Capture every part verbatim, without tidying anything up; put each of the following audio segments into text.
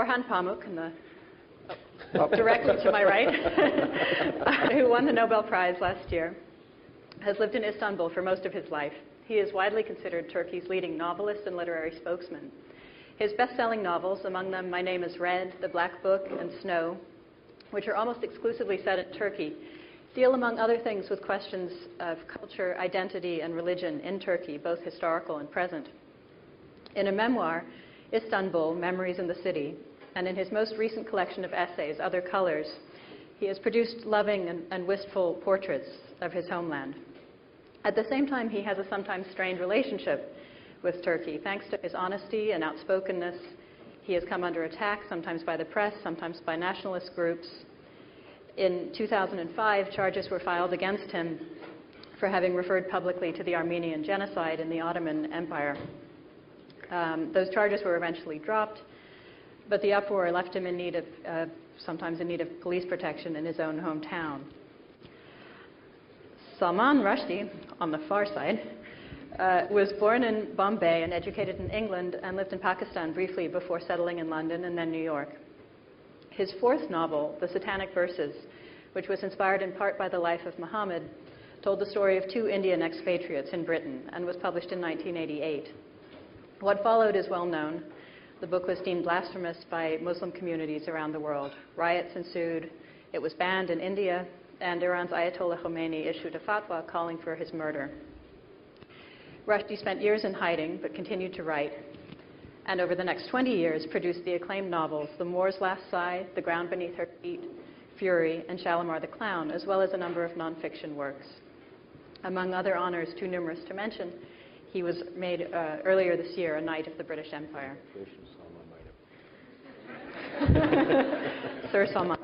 Orhan Pamuk, in the, oh, directly to my right, who won the Nobel Prize last year, has lived in Istanbul for most of his life. He is widely considered Turkey's leading novelist and literary spokesman. His best-selling novels, among them My Name is Red, The Black Book, and Snow, which are almost exclusively set in Turkey, deal, among other things, with questions of culture, identity, and religion in Turkey, both historical and present. In a memoir, Istanbul, Memories in the City, and in his most recent collection of essays, Other Colors, he has produced loving and, and wistful portraits of his homeland. At the same time, he has a sometimes strained relationship with Turkey. Thanks to his honesty and outspokenness, he has come under attack, sometimes by the press, sometimes by nationalist groups. In two thousand five, charges were filed against him for having referred publicly to the Armenian genocide in the Ottoman Empire. Um, those charges were eventually dropped, but the uproar left him in need of, uh, sometimes in need of police protection in his own hometown. Salman Rushdie, on the far side, uh, was born in Bombay and educated in England and lived in Pakistan briefly before settling in London and then New York. His fourth novel, The Satanic Verses, which was inspired in part by the life of Muhammad, told the story of two Indian expatriates in Britain and was published in nineteen eighty-eight. What followed is well known. The book was deemed blasphemous by Muslim communities around the world. Riots ensued. It was banned in India, and Iran's Ayatollah Khomeini issued a fatwa calling for his murder. Rushdie spent years in hiding but continued to write, and over the next twenty years produced the acclaimed novels The Moor's Last Sigh, The Ground Beneath Her Feet, Fury, and Shalimar the Clown, as well as a number of nonfiction works. Among other honors too numerous to mention, he was made uh, earlier this year a Knight of the British Empire. Sir Salman.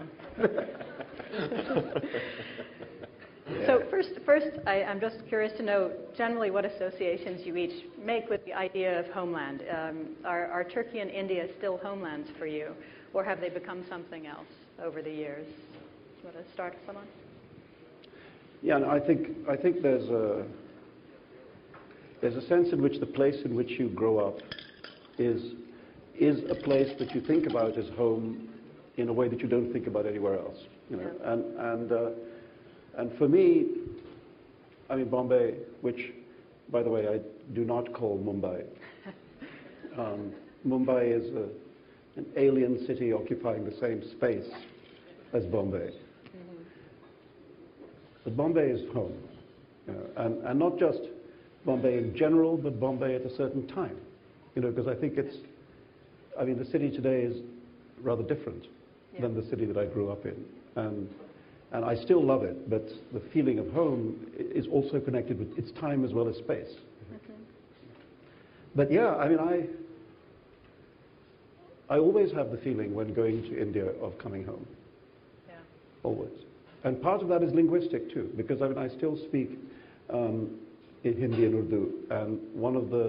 So first, first I, I'm just curious to know generally what associations you each make with the idea of homeland. Um, are, are Turkey and India still homelands for you, or have they become something else over the years? Do you want to start, Salman? Yeah, no, I think I think there's a there's a sense in which the place in which you grow up is is a place that you think about as home in a way that you don't think about anywhere else. You know, yeah. and and. Uh, And for me, I mean, Bombay, which, by the way, I do not call Mumbai. Um, Mumbai is a, an alien city occupying the same space as Bombay. Mm-hmm. But Bombay is home. You know, and, and not just Bombay in general, but Bombay at a certain time. You know, because I think it's, I mean, the city today is rather different yeah. than the city that I grew up in. And, And I still love it, but the feeling of home is also connected with its time as well as space. Okay. But yeah, I mean, I, I always have the feeling when going to India of coming home. Yeah. Always. And part of that is linguistic too, because I mean, I still speak um, in Hindi and Urdu, and one of the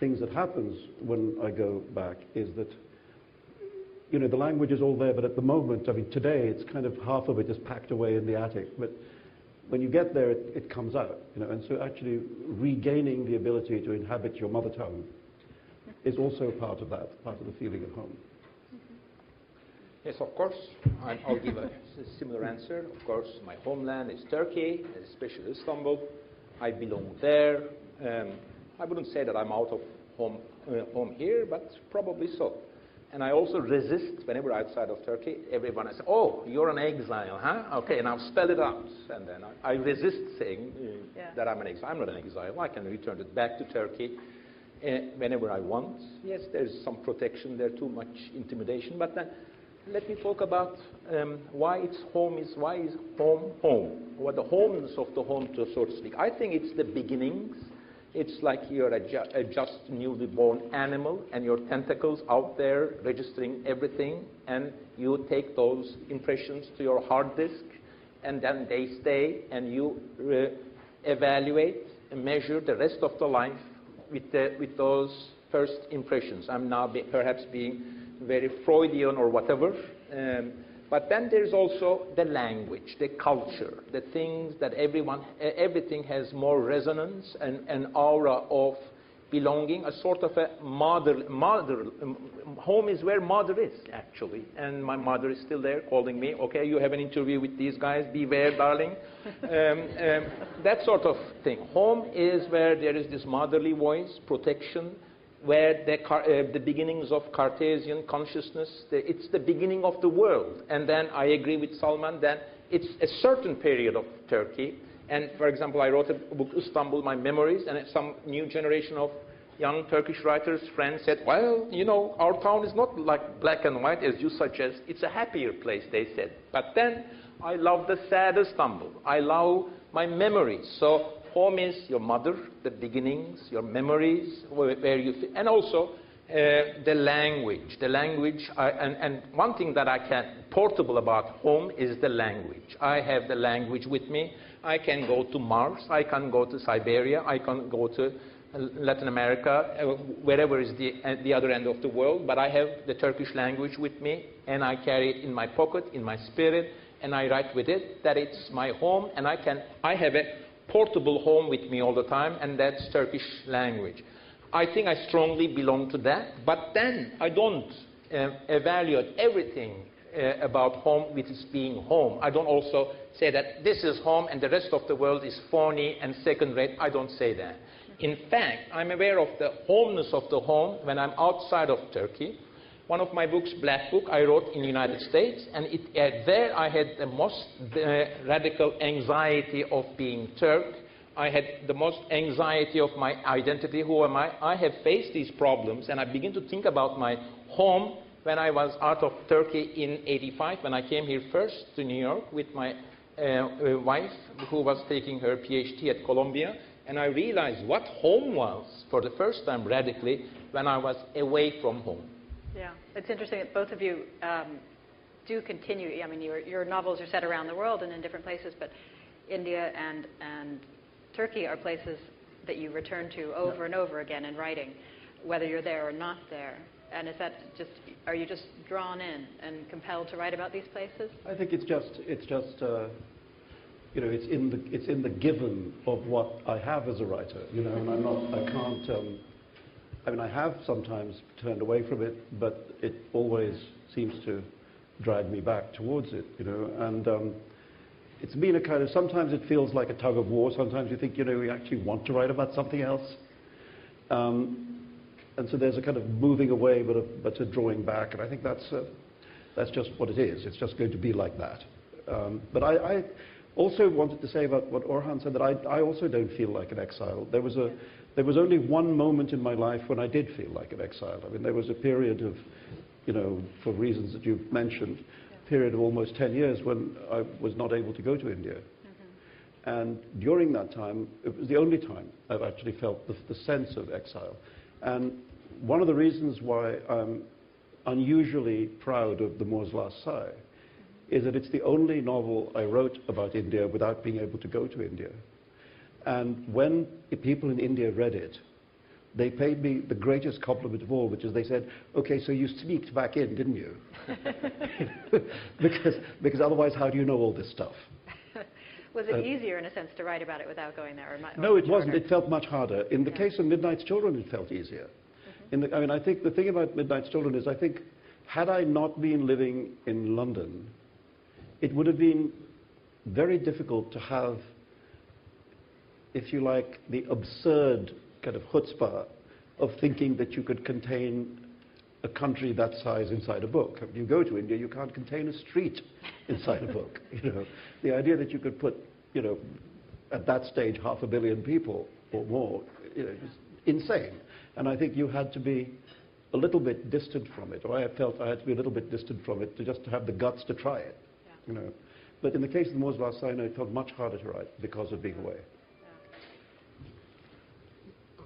things that happens when I go back is that you know, the language is all there, but at the moment, I mean, today, it's kind of half of it is packed away in the attic. But when you get there, it, it comes out, you know. And so actually regaining the ability to inhabit your mother tongue is also part of that, part of the feeling of home. Yes, of course. And I'll give a similar answer. Of course, my homeland is Turkey, especially Istanbul. I belong there. Um, I wouldn't say that I'm out of home, uh, home here, but probably so. And I also resist, whenever outside of Turkey, everyone says, oh, you're an exile, huh? Okay, now spell it out. And then I, I resist saying uh, yeah. that I'm an exile. I'm not an exile. I can return it back to Turkey uh, whenever I want. Yes, there's some protection there, too much intimidation. But then let me talk about um, why it's home is, why is home home? What the homeness of the home, to, so to speak. I think it's the beginnings. It's like you're a, ju a just newly born animal and your tentacles out there registering everything, and you take those impressions to your hard disk, and then they stay, and you evaluate and measure the rest of the life with, the, with those first impressions. I'm now be perhaps being very Freudian or whatever. Um, But then there's also the language, the culture, the things that everyone, everything has more resonance and an aura of belonging, a sort of a mother, mother, home is where mother is, actually. And my mother is still there calling me, okay, you have an interview with these guys, beware, darling. um, um, that sort of thing. Home is where there is this motherly voice, protection, where the, uh, the beginnings of Cartesian consciousness, the, it's the beginning of the world. And then I agree with Salman that it's a certain period of Turkey. And, for example, I wrote a book, Istanbul, My Memories, and some new generation of young Turkish writers, friends, said, well, you know, our town is not like black and white, as you suggest. It's a happier place, they said. But then I love the sad Istanbul. I love my memories. So home is your mother, the beginnings, your memories, where you... And also uh, the language. The language, I, and, and one thing that I can... portable about home is the language. I have the language with me. I can go to Mars, I can go to Siberia, I can go to Latin America, wherever is the, at the other end of the world, but I have the Turkish language with me, and I carry it in my pocket, in my spirit, and I write with it, that it's my home, and I can, I have a portable home with me all the time, and that's Turkish language. I think I strongly belong to that, but then I don't uh, evaluate everything Uh, about home with its being home. I don't also say that this is home and the rest of the world is phony and second-rate. I don't say that. In fact, I'm aware of the homeness of the home when I'm outside of Turkey. One of my books, Black Book, I wrote in the United States, and it, uh, there I had the most uh, radical anxiety of being Turk. I had the most anxiety of my identity. Who am I? I have faced these problems, and I begin to think about my home when I was out of Turkey in eighty-five, when I came here first to New York with my uh, wife, who was taking her PhD at Columbia, and I realized what home was for the first time radically when I was away from home. Yeah, it's interesting that both of you um, do continue. I mean, your, your novels are set around the world and in different places, but India and, and Turkey are places that you return to over no. and over again in writing, whether you're there or not there. And is that just, are you just drawn in and compelled to write about these places? I think it's just, it's just, uh, you know, it's in the, it's in the given of what I have as a writer, you know, and I'm not, I can't, um, I mean, I have sometimes turned away from it, but it always seems to drag me back towards it, you know, and um, it's been a kind of, sometimes it feels like a tug of war, sometimes you think, you know, we actually want to write about something else. Um, And so there's a kind of moving away, but a, but a drawing back, and I think that's uh, that's just what it is. It's just going to be like that. Um, but I, I also wanted to say about what Orhan said, that I, I also don't feel like an exile. There was a there was only one moment in my life when I did feel like an exile. I mean, there was a period of, you know, for reasons that you've mentioned, a period of almost ten years when I was not able to go to India. Mm-hmm. And during that time, it was the only time I've actually felt the, the sense of exile. And one of the reasons why I'm unusually proud of The Moor's Last Sigh is that it's the only novel I wrote about India without being able to go to India. And when the people in India read it, they paid me the greatest compliment of all, which is they said, okay, so you sneaked back in, didn't you? because, because otherwise, how do you know all this stuff? Was it uh, easier, in a sense, to write about it without going there? Or much, no, it wasn't. It felt much harder. In the yeah. case of Midnight's Children, it felt easier. Mm-hmm. In the, I mean, I think the thing about Midnight's Children is I think had I not been living in London, it would have been very difficult to have, if you like, the absurd kind of chutzpah of thinking that you could contain a country that size inside a book. When you go to India, you can't contain a street inside a book. You know, the idea that you could put, you know, at that stage half a billion people or more, you know, is insane. And I think you had to be a little bit distant from it, or I felt I had to be a little bit distant from it to just have the guts to try it. Yeah. You know, but in the case of The Moor's Last Sigh, it felt much harder to write because of being away.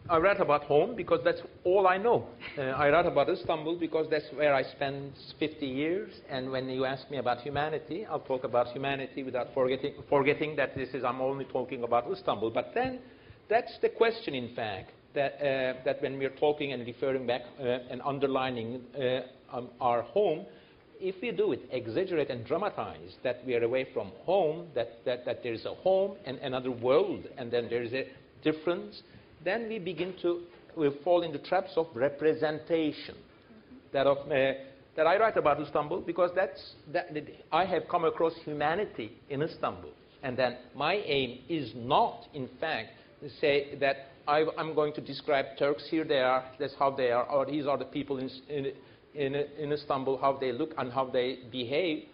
I write about home because that's all I know. Uh, I write about Istanbul because that's where I spent fifty years. And when you ask me about humanity, I'll talk about humanity without forgetting, forgetting that this is, I'm only talking about Istanbul. But then that's the question, in fact, that, uh, that when we're talking and referring back uh, and underlining uh, um, our home, if we do it, exaggerate and dramatize that we are away from home, that, that, that there is a home and another world, and then there is a difference, then we begin to we fall in the traps of representation. Mm-hmm. That of uh, that I write about Istanbul, because that's that, that I have come across humanity in Istanbul, and then my aim is not, in fact, to say that I, I'm going to describe Turks. Here they are. That's how they are. Or these are the people in in in, in Istanbul, how they look and how they behave.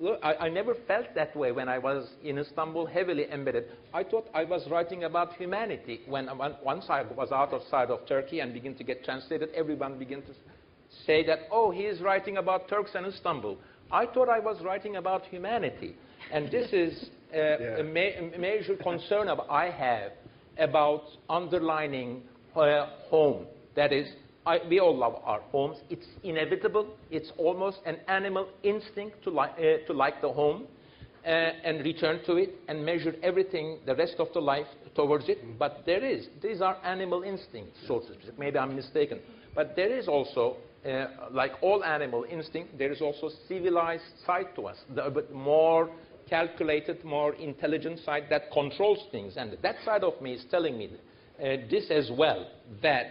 Look, I, I never felt that way when I was in Istanbul, heavily embedded. I thought I was writing about humanity. When one, once I was outside of Turkey and began to get translated, everyone began to say that, oh, he is writing about Turks and Istanbul. I thought I was writing about humanity. And this is uh, yeah. a, ma a major concern of, I have about underlining uh, home. That is, I, we all love our homes. It's inevitable. It's almost an animal instinct to, li uh, to like the home uh, and return to it and measure everything, the rest of the life, towards it. Mm-hmm. But there is, these are animal instincts, so to speak. Maybe I'm mistaken. But there is also, uh, like all animal instinct, there is also civilized side to us, the but more calculated, more intelligent side that controls things. And that side of me is telling me uh, this as well, that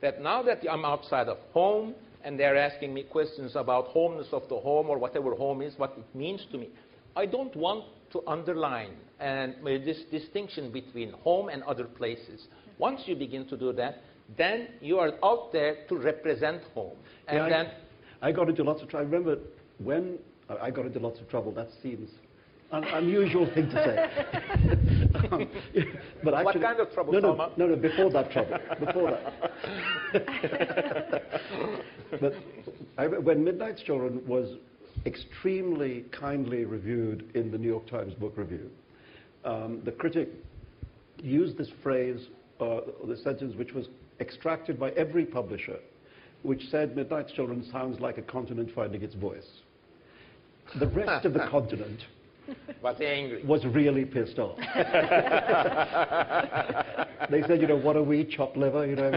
that now that I'm outside of home and they're asking me questions about homeness of the home or whatever home is, what it means to me, I don't want to underline and this distinction between home and other places. Once you begin to do that, then you are out there to represent home. And yeah, then I, I got into lots of trouble. I remember when I got into lots of trouble, that seems an unusual thing to say. um, but actually, what kind of trouble, no, no, Salman? No, no, before that trouble. Before that. But I, when Midnight's Children was extremely kindly reviewed in the New York Times Book Review, um, the critic used this phrase, uh, the sentence which was extracted by every publisher, which said Midnight's Children sounds like a continent finding its voice. The rest of the continent was angry. Was really pissed off. They said, you know, what are we, chop liver? You know,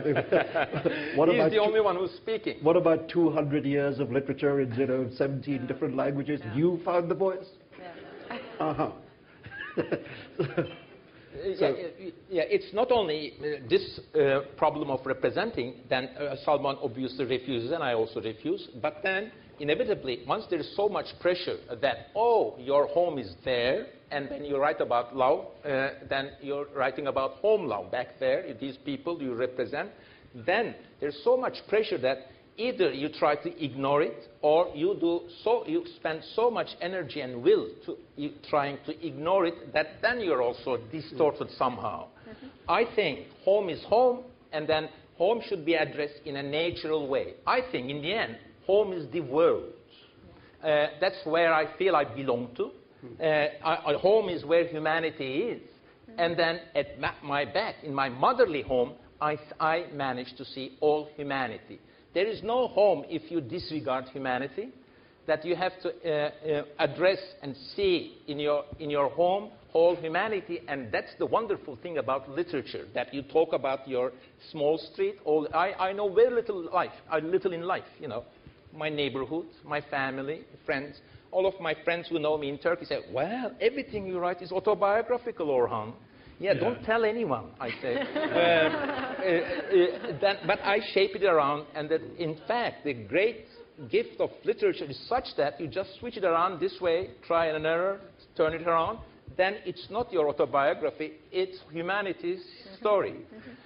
what He's about the only one who's speaking. What about two hundred years of literature in, you know, seventeen no. different languages? No. You found the voice? Yeah. Uh-huh. so, yeah, yeah, it's not only uh, this uh, problem of representing, then uh, Salman obviously refuses, and I also refuse, but then inevitably, once there is so much pressure that, oh, your home is there, and when you write about love, uh, then you're writing about home love back there, these people you represent, then there's so much pressure that either you try to ignore it, or you do so, you spend so much energy and will to you, trying to ignore it, that then you're also distorted somehow. Mm-hmm. I think home is home, and then home should be addressed in a natural way. I think, in the end, home is the world. Uh, that's where I feel I belong to. Uh, I, I, home is where humanity is. And then at ma my back, in my motherly home, I, I manage to see all humanity. There is no home if you disregard humanity, that you have to uh, uh, address and see in your, in your home all humanity. And that's the wonderful thing about literature, that you talk about your small street. All, I, I know very little life, uh, little in life, you know. My neighborhood, my family, friends. All of my friends who know me in Turkey say, well, everything you write is autobiographical, Orhan. Yeah, yeah. Don't tell anyone, I say. um, uh, uh, uh, then, but I shape it around, and that, in fact, the great gift of literature is such that you just switch it around this way, try and error, turn it around. Then it's not your autobiography, it's humanity's story.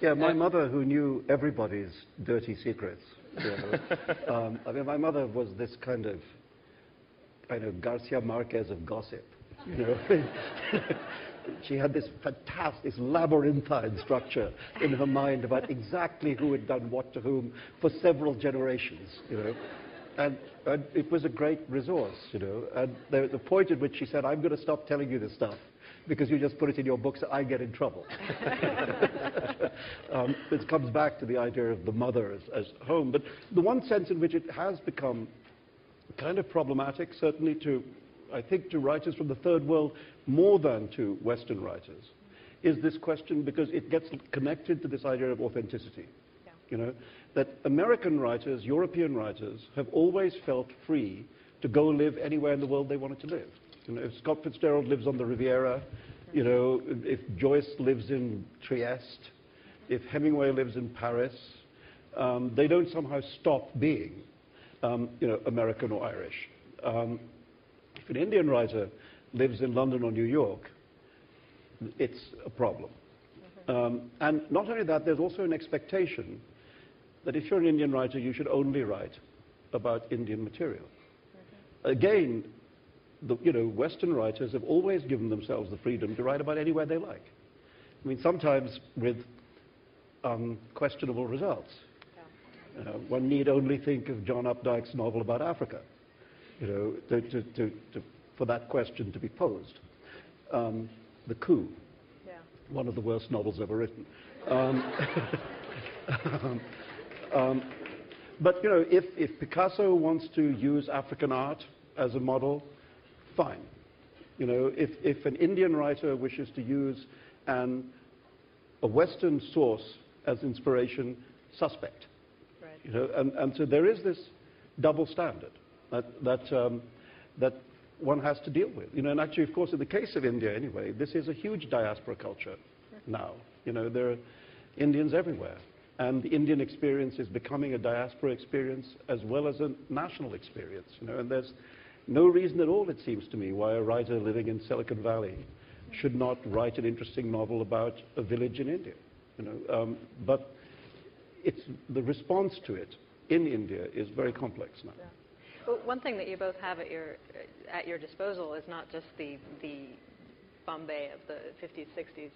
Yeah, my and mother, who knew everybody's dirty secrets, you know, um, I mean, my mother was this kind of, I know, Garcia Marquez of gossip, you know. She had this fantastic labyrinthine structure in her mind about exactly who had done what to whom for several generations, you know. And, and it was a great resource, you know. And the, the point at which she said, I'm going to stop telling you this stuff because you just put it in your books, I get in trouble. um, it comes back to the idea of the mother as, as home. But the one sense in which it has become kind of problematic, certainly to, I think, to writers from the third world more than to Western writers, is this question, because it gets connected to this idea of authenticity. Yeah. You know, that American writers, European writers, have always felt free to go live anywhere in the world they wanted to live. You know, if Scott Fitzgerald lives on the Riviera, you know, if Joyce lives in Trieste, if Hemingway lives in Paris, um, they don't somehow stop being, um, you know, American or Irish. Um, if an Indian writer lives in London or New York, it's a problem. Mm-hmm. um, and not only that, there's also an expectation that if you're an Indian writer, you should only write about Indian material. Mm-hmm. Again, the, you know, Western writers have always given themselves the freedom to write about anywhere they like. I mean, sometimes with um, questionable results. Yeah. Uh, one need only think of John Updike's novel about Africa, you know, to, to, to, to, for that question to be posed. Um, The Coup, yeah. One of the worst novels ever written. Um, um, um, but, you know, if, if Picasso wants to use African art as a model, fine. You know, if, if an Indian writer wishes to use an, a Western source as inspiration, suspect. Right. You know, and, and so there is this double standard that, that, um, that one has to deal with. You know, and actually, of course, in the case of India anyway, this is a huge diaspora culture now. You know, there are Indians everywhere. And the Indian experience is becoming a diaspora experience as well as a national experience. You know, and there's no reason at all, it seems to me, why a writer living in Silicon Valley should not write an interesting novel about a village in India. You know, um, but it's, the response to it in India is very complex now. Yeah. Well, one thing that you both have at your at your disposal is not just the the Bombay of the fifties, sixties,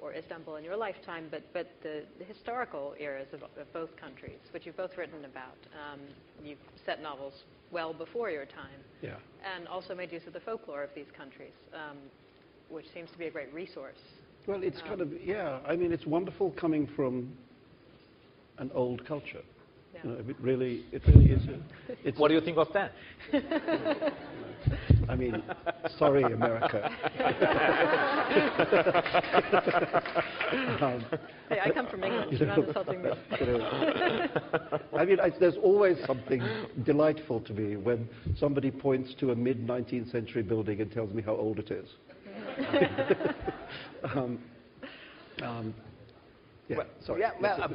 or Istanbul in your lifetime, but but the, the historical eras of, of both countries, which you've both written about. Um, you've set novels well before your time, yeah, and also made use of the folklore of these countries, um, which seems to be a great resource. Well, it's um, kind of yeah. I mean, it's wonderful coming from an old culture. You know, it really, it really is. A, it's what do you think of that? I mean, sorry, America. um, hey, I come from England. You're not insulting me. You know, I mean, I, there's always something delightful to me when somebody points to a mid-nineteenth century building and tells me how old it is. um, um, Yeah, well, sorry. Yeah, well, uh,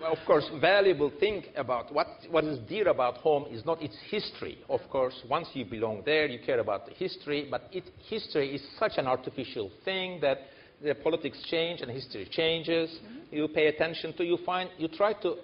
well, of course, valuable thing about what, what is dear about home is not its history. Of course, once you belong there, you care about the history, but it, history is such an artificial thing that the politics change and history changes. Mm-hmm. You pay attention to, you find, you try to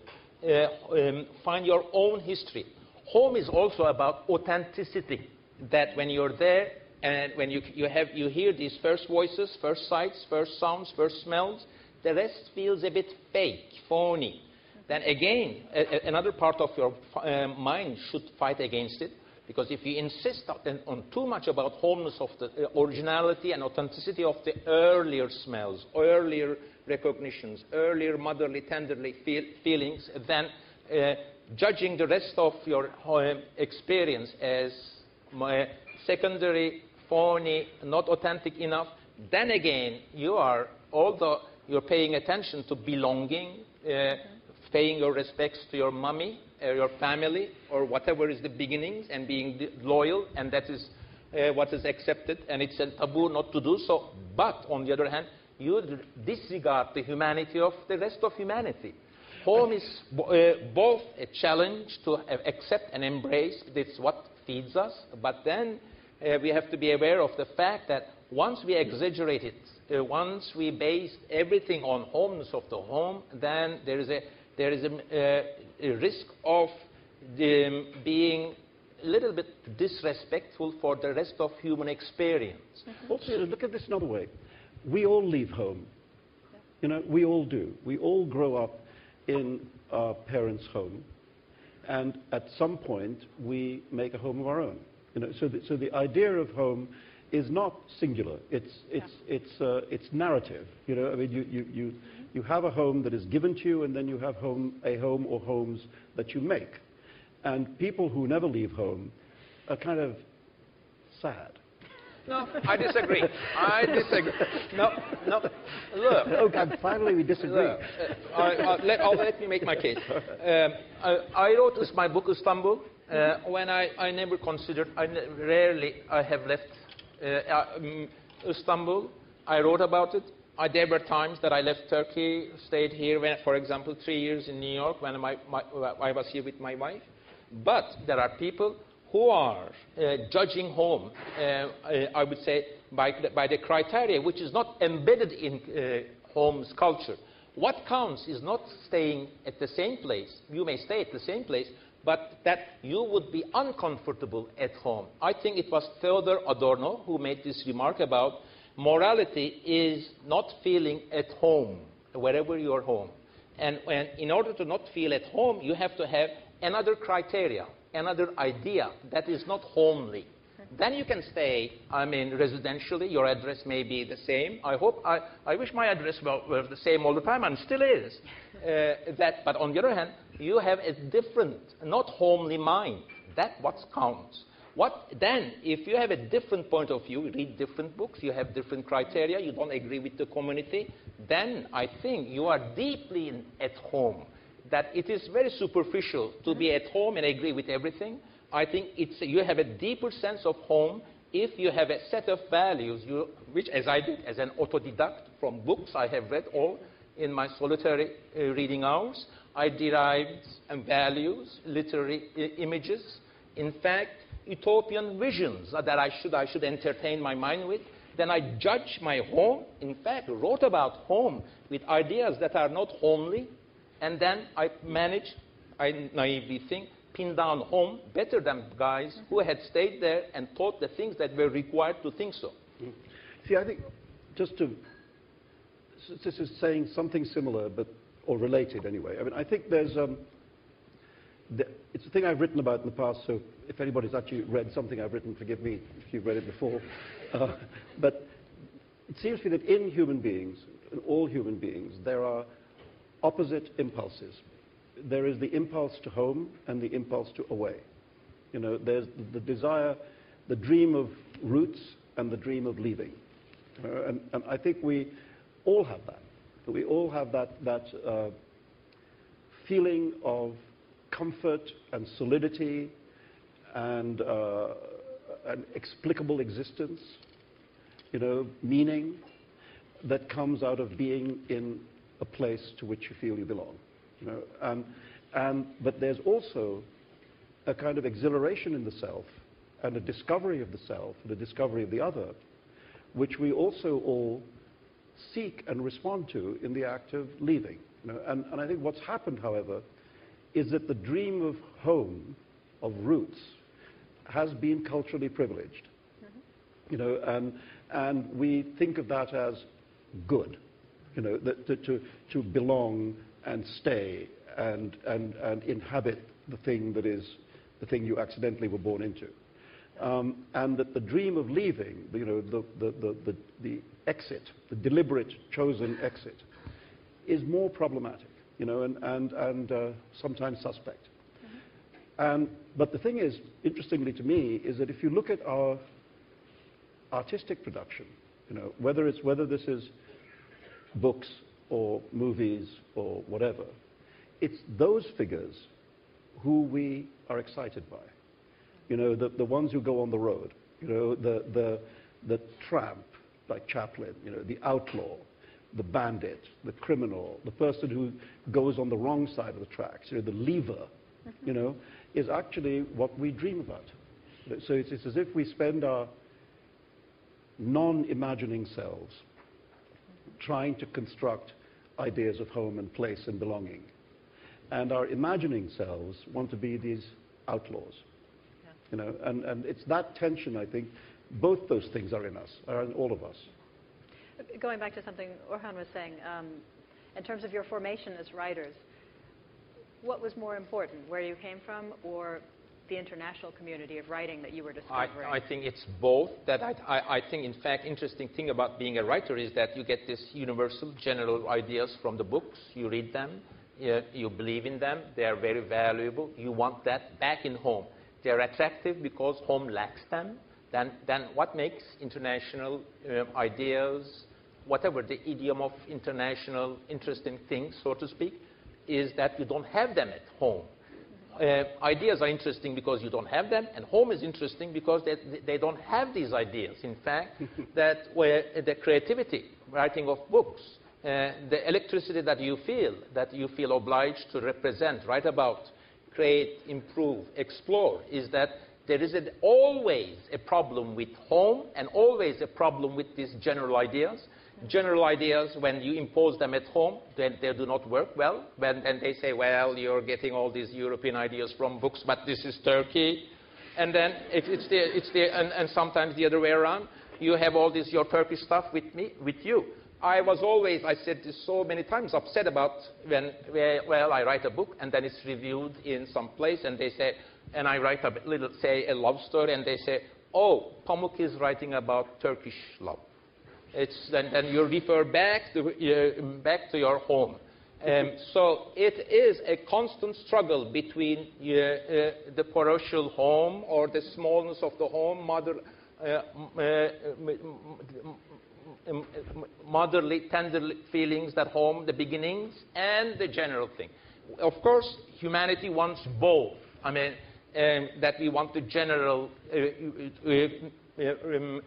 uh, um, find your own history. Home is also about authenticity, that when you're there and when you, you, have, you hear these first voices, first sights, first sounds, first smells, the rest feels a bit fake, phony. Then again, a, a, another part of your uh, mind should fight against it, because if you insist on, on too much about homeness of the uh, originality and authenticity of the earlier smells, earlier recognitions, earlier motherly, tenderly feel, feelings, then uh, judging the rest of your home experience as my secondary, phony, not authentic enough, then again, you are, although you're paying attention to belonging, uh, paying your respects to your mommy, or your family, or whatever is the beginnings, and being loyal, and that is uh, what is accepted, and it's a taboo not to do so. But on the other hand, you disregard the humanity of the rest of humanity. Home is uh, both a challenge to accept and embrace, that's what feeds us, but then uh, we have to be aware of the fact that once we exaggerate it, uh, once we base everything on homeness of the home, then there is a, there is a, uh, a risk of the, being a little bit disrespectful for the rest of human experience. Mm-hmm. Also, look at this another way. We all leave home. You know, we all do. We all grow up in our parents' home, and at some point we make a home of our own. You know, so the, so the idea of home is not singular. It's it's yeah. it's uh, it's narrative. You know, I mean, you you you you have a home that is given to you, and then you have home a home or homes that you make. And people who never leave home are kind of sad. No, I disagree. I disagree. No, no. Look. Okay, finally we disagree. Look, uh, I, I, let, I'll let me make my case. Um, I, I wrote this, my book Istanbul uh, when I I never considered. I ne rarely I have left. Uh, um, Istanbul, I wrote about it. I, there were times that I left Turkey, stayed here, when, for example, three years in New York when my, my, I was here with my wife. But there are people who are uh, judging home, uh, I would say, by, by the criteria which is not embedded in uh, home's culture. What counts is not staying at the same place. You may stay at the same place, but that you would be uncomfortable at home. I think it was Theodor Adorno who made this remark about morality is not feeling at home, wherever you are home. And, and in order to not feel at home, you have to have another criteria, another idea that is not homely. Then you can stay, I mean, residentially. Your address may be the same. I hope, I, I wish my address were, were the same all the time, and still is. Uh, that, but on the other hand, you have a different, not homely mind. That's what counts. What then, if you have a different point of view, you read different books, you have different criteria, you don't agree with the community, then I think you are deeply in, at home. That it is very superficial to be at home and agree with everything. I think it's, you have a deeper sense of home if you have a set of values, you, which, as I did, as an autodidact from books I have read all in my solitary uh, reading hours, I derived um, values, literary uh, images, in fact, utopian visions that I should, I should entertain my mind with. Then I judge my home, in fact, wrote about home with ideas that are not homely, and then I managed, I naively think, pin down home better than guys who had stayed there and taught the things that were required to think so. Mm. See, I think just to, this is saying something similar, but, or related anyway. I mean, I think there's, um, the, it's a thing I've written about in the past, so if anybody's actually read something I've written, forgive me if you've read it before. Uh, but it seems to me that in human beings, in all human beings, there are opposite impulses. There is the impulse to home and the impulse to away. You know, there's the desire, the dream of roots and the dream of leaving. Uh, and, and I think we all have that. We all have that, that uh, feeling of comfort and solidity and uh, an explicable existence, you know, meaning that comes out of being in a place to which you feel you belong. You know, and, and, but there's also a kind of exhilaration in the self and a discovery of the self, and a discovery of the other, which we also all seek and respond to in the act of leaving. You know, and, and I think what's happened, however, is that the dream of home, of roots, has been culturally privileged. Mm-hmm. You know, and, and we think of that as good, you know, that, to, to, to belong and stay and, and, and inhabit the thing that is the thing you accidentally were born into. Um, and that the dream of leaving, you know, the, the, the, the, the exit, the deliberate chosen exit, is more problematic, you know, and, and, and uh, sometimes suspect. Mm-hmm. And, but the thing is, interestingly to me, is that if you look at our artistic production, you know, whether, it's, whether this is books, or movies, or whatever, it's those figures who we are excited by. You know, the, the ones who go on the road, you know, the, the, the tramp, like Chaplin, you know, the outlaw, the bandit, the criminal, the person who goes on the wrong side of the tracks, you know, the leaver, you know, is actually what we dream about. So it's, it's as if we spend our non-imagining selves trying to construct ideas of home and place and belonging. And our imagining selves want to be these outlaws. Yeah. You know, and, and it's that tension, I think, both those things are in us, are in all of us. Going back to something Orhan was saying, um, in terms of your formation as writers, what was more important, where you came from or the international community of writing that you were discovering? I, I think it's both. That I, I, I think, in fact, interesting thing about being a writer is that you get this universal general ideas from the books. You read them, you, you believe in them, they are very valuable. You want that back in home. They are attractive because home lacks them. Then, then what makes international uh, ideas, whatever the idiom of international interesting things, so to speak, is that you don't have them at home. uh, ideas are interesting because you don't have them, and home is interesting because they, they don't have these ideas. In fact, that where the creativity, writing of books, uh, the electricity that you feel, that you feel obliged to represent, write about, create, improve, explore, is that there is an, always a problem with home and always a problem with these general ideas. General ideas, when you impose them at home, then they do not work well. When, and they say, well, you're getting all these European ideas from books, but this is Turkey. And then it, it's the, it's the, and, and sometimes the other way around. You have all this, your Turkish stuff with me, with you. I was always, I said this so many times, upset about when, well, I write a book and then it's reviewed in some place and they say, and I write a little, say, a love story, and they say, oh, Pamuk is writing about Turkish love. It's, and, and you refer back to, uh, back to your home. Um, so it is a constant struggle between uh, uh, the parochial home or the smallness of the home, mother, uh, uh, motherly, tender feelings at home, the beginnings, and the general thing. Of course, humanity wants both. I mean, um, that we want the general uh, uh, uh, um,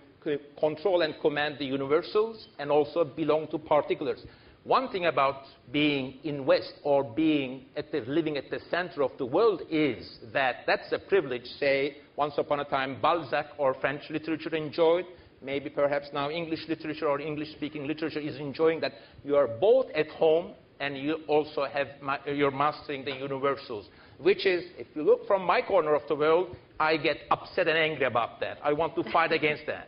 control and command the universals and also belong to particulars. One thing about being in West or being at the, living at the center of the world is that that's a privilege, say, once upon a time Balzac or French literature enjoyed, maybe perhaps now English literature or English-speaking literature is enjoying, that you are both at home and you also have, you're mastering the universals, which is, if you look from my corner of the world, I get upset and angry about that. I want to fight against that.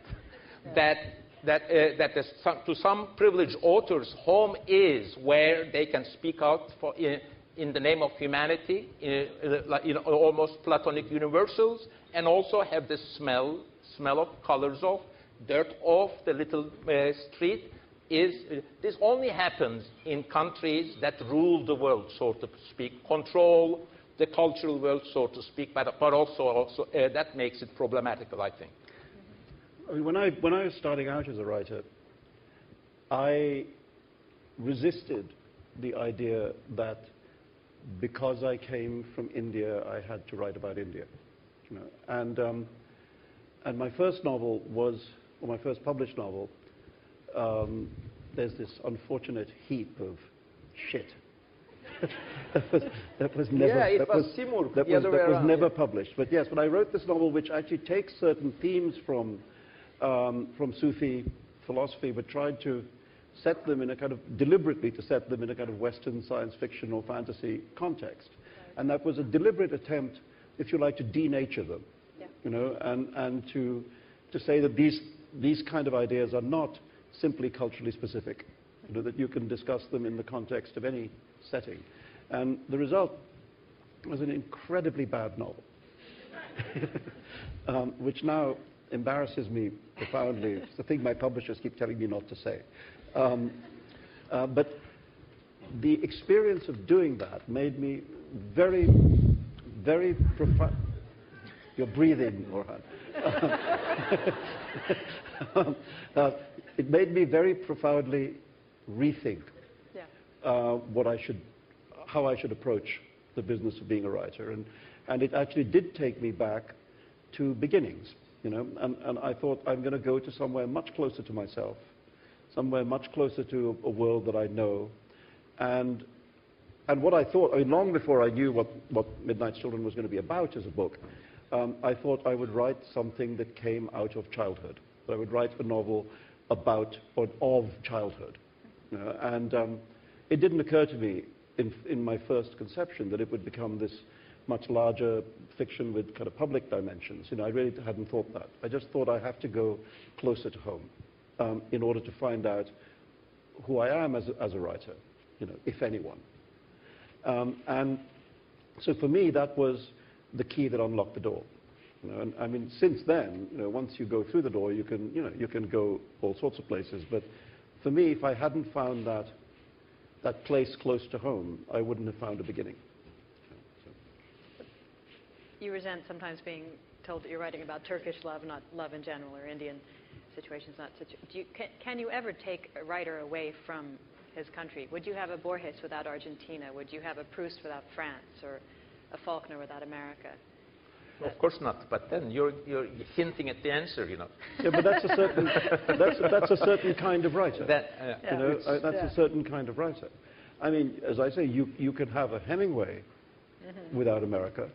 That, that, uh, that some, to some privileged authors, home is where they can speak out for, in, in the name of humanity, in, in almost platonic universals, and also have the smell, smell of colors of, dirt of the little uh, street. Is, uh, this only happens in countries that rule the world, so to speak, control the cultural world, so to speak, but, but also, also uh, that makes it problematical, I think. I mean, when I, when I was starting out as a writer, I resisted the idea that because I came from India, I had to write about India. You know? And, um, and my first novel was, or my first published novel, um, there's this unfortunate heap of shit that was, that was never, yeah, that was, was, Timur, that was, that was never published. But yes, but I wrote this novel which actually takes certain themes from, um, from Sufi philosophy, but tried to set them in a kind of, deliberately to set them in a kind of Western science fiction or fantasy context. And that was a deliberate attempt, if you like, to denature them, yeah. you know, and, and to, to say that these, these kind of ideas are not simply culturally specific, you know, that you can discuss them in the context of any setting. And the result was an incredibly bad novel, um, which now embarrasses me profoundly. It's the thing my publishers keep telling me not to say. Um, uh, but the experience of doing that made me very, very profound. You're breathing, Orhan. um, uh, it made me very profoundly rethink Uh, what I should, how I should approach the business of being a writer, and and it actually did take me back to beginnings, you know. And, and I thought I'm going to go to somewhere much closer to myself, somewhere much closer to a, a world that I know, and and what I thought, I mean, long before I knew what what Midnight's Children was going to be about as a book, um, I thought I would write something that came out of childhood. That I would write a novel about or of childhood, you know, and. Um, It didn't occur to me in, in my first conception that it would become this much larger fiction with kind of public dimensions. You know, I really hadn't thought that. I just thought I have to go closer to home um, in order to find out who I am as a, as a writer, you know, if anyone. Um, and so for me, that was the key that unlocked the door. You know, and I mean, since then, you know, once you go through the door, you can, you know, you can go all sorts of places. But for me, if I hadn't found that, that place close to home, I wouldn't have found a beginning. So. You resent sometimes being told that you're writing about Turkish love, not love in general, or Indian situations, not such. Do you, can, can you ever take a writer away from his country? Would you have a Borges without Argentina? Would you have a Proust without France? Or a Faulkner without America. Well, of course not, but then you're, you're hinting at the answer, you know. Yeah, but that's a certain, that's, that's a certain kind of writer. That, uh, yeah. You know, uh, that's yeah. a certain kind of writer. I mean, as I say, you, you can have a Hemingway mm-hmm. without America.